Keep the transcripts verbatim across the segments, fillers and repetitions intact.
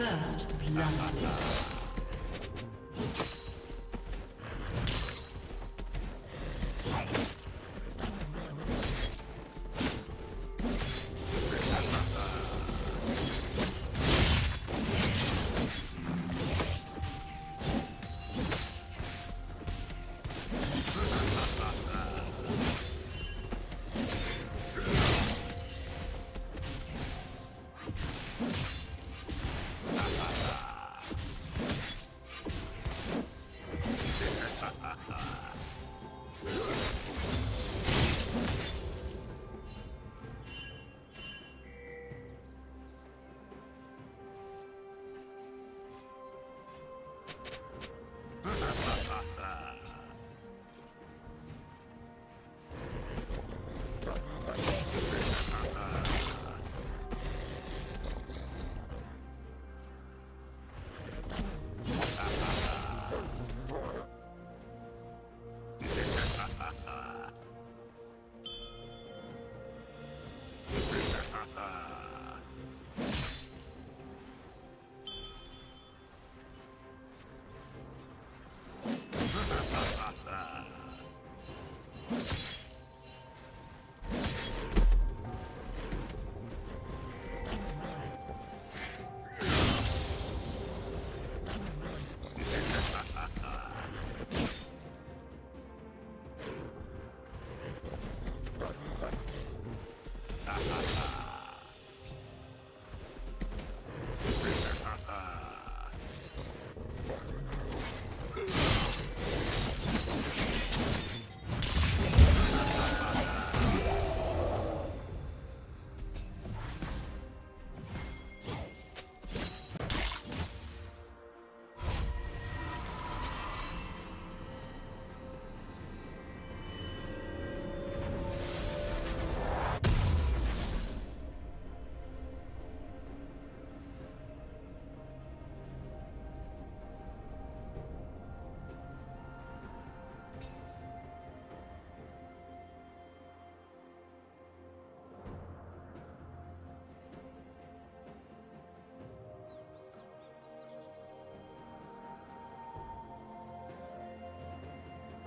First blood.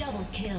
Double kill. You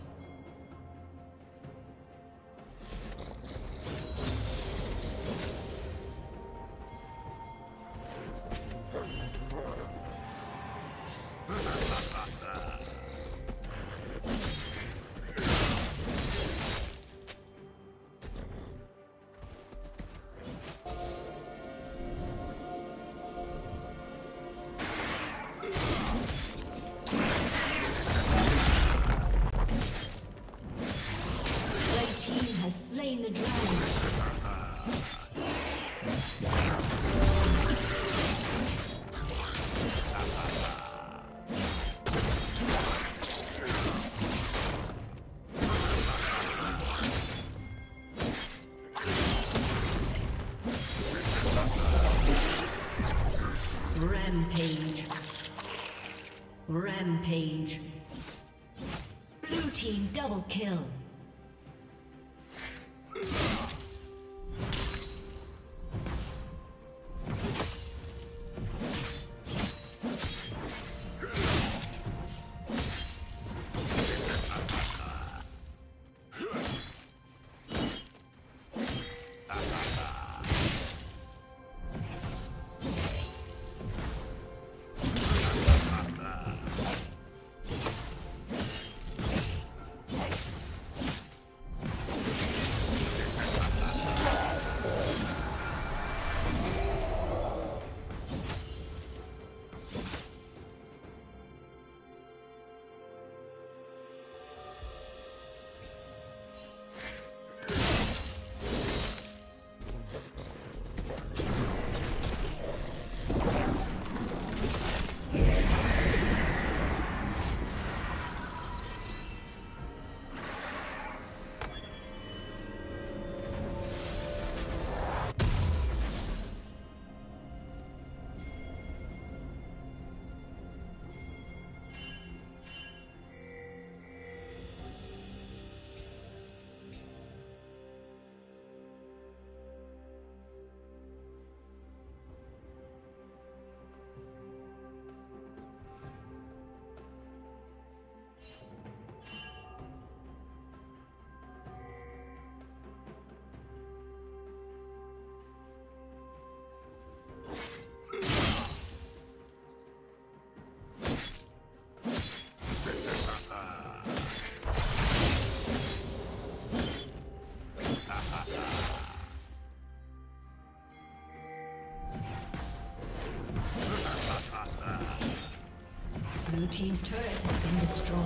Rampage. Rampage. Blue team double kill. Blue team's turret has been destroyed.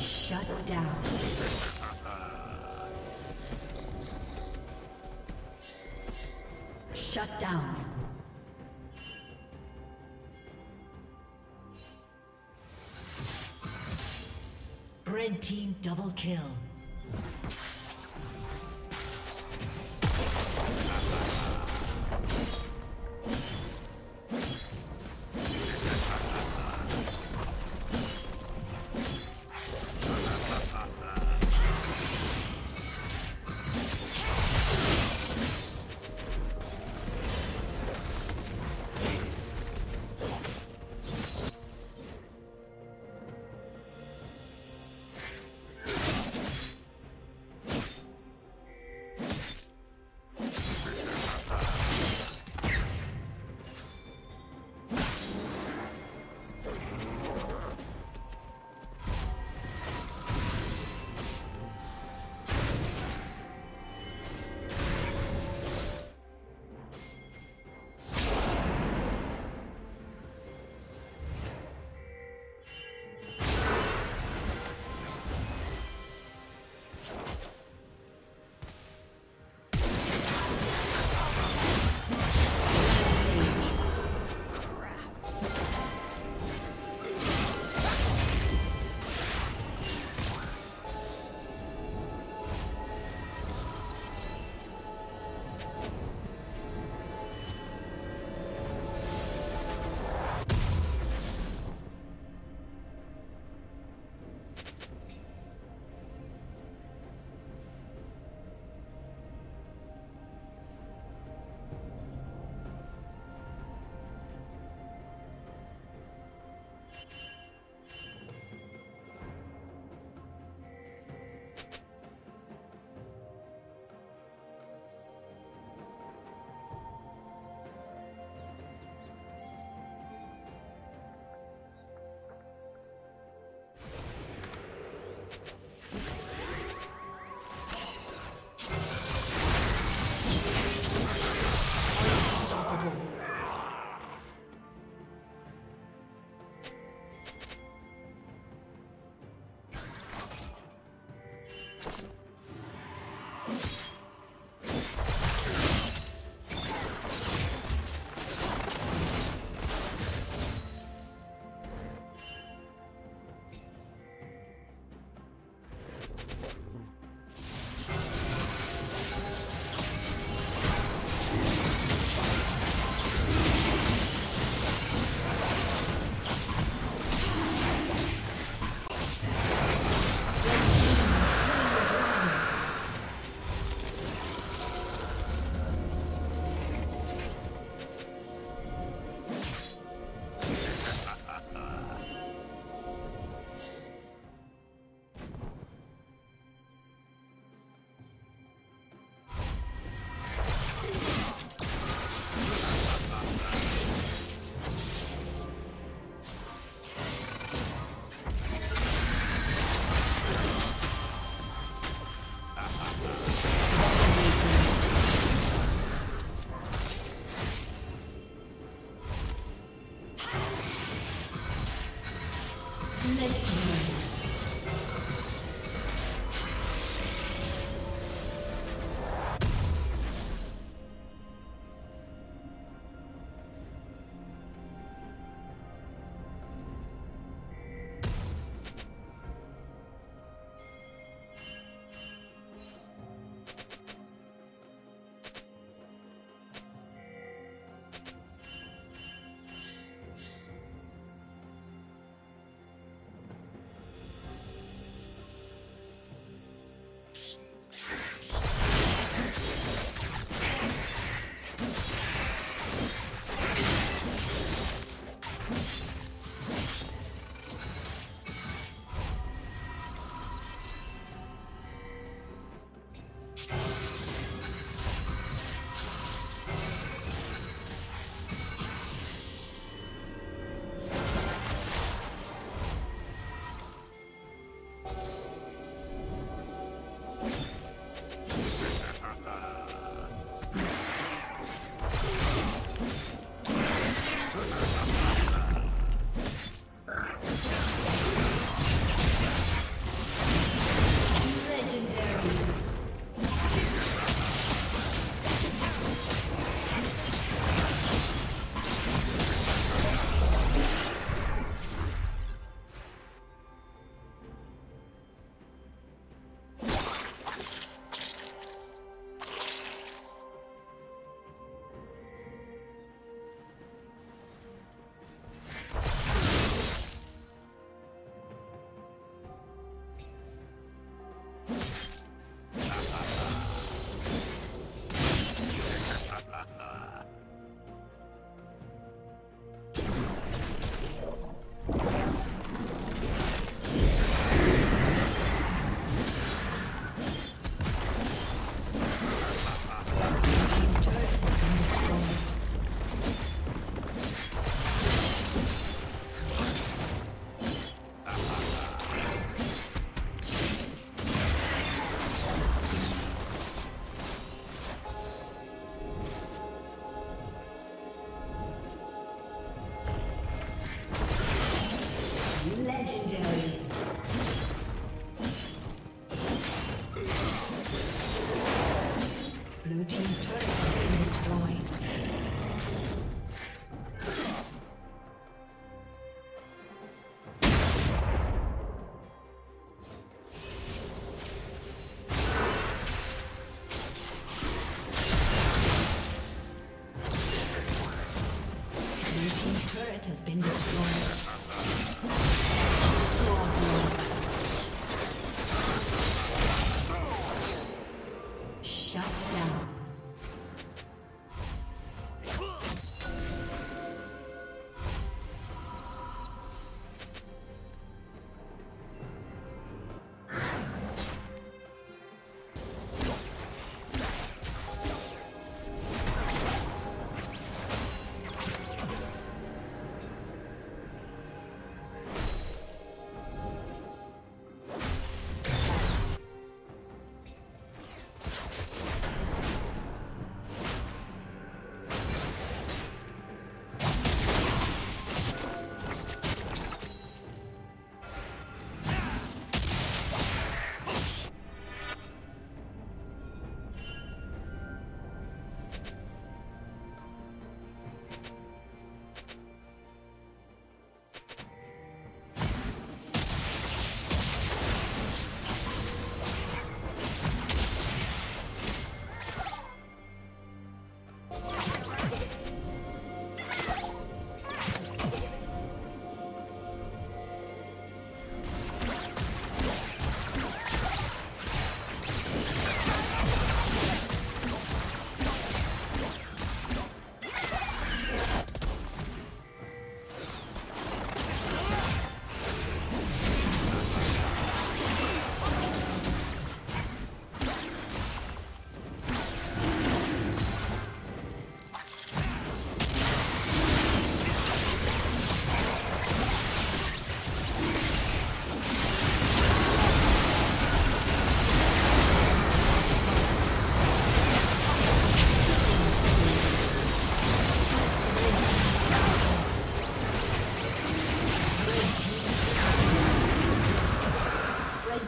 Shut down. Shut down. Red team double kill.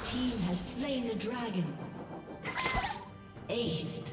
team has slain the dragon. Aced.